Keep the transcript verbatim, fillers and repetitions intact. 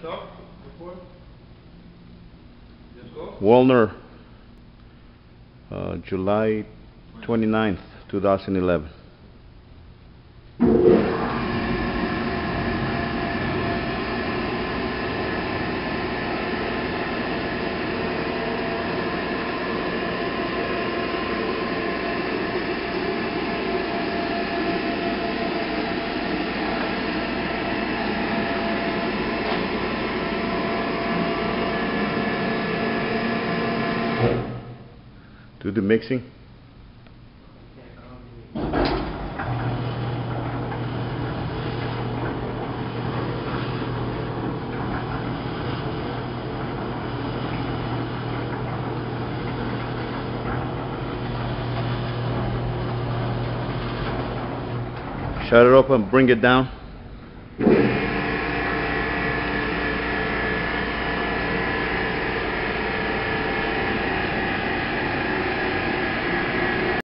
stop before? Just go. WALDNER, uh, July twenty-ninth, two thousand eleven. Do the mixing. Shut it up and bring it down.